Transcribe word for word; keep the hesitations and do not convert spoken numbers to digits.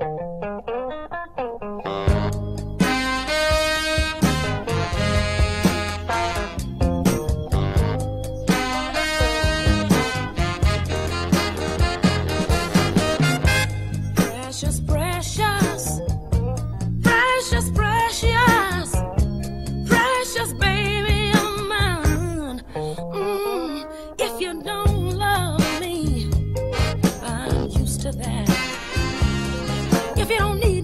Precious, precious, precious, precious, precious baby of mine. Mm, if you don't love me, I'm used to that. If you don't need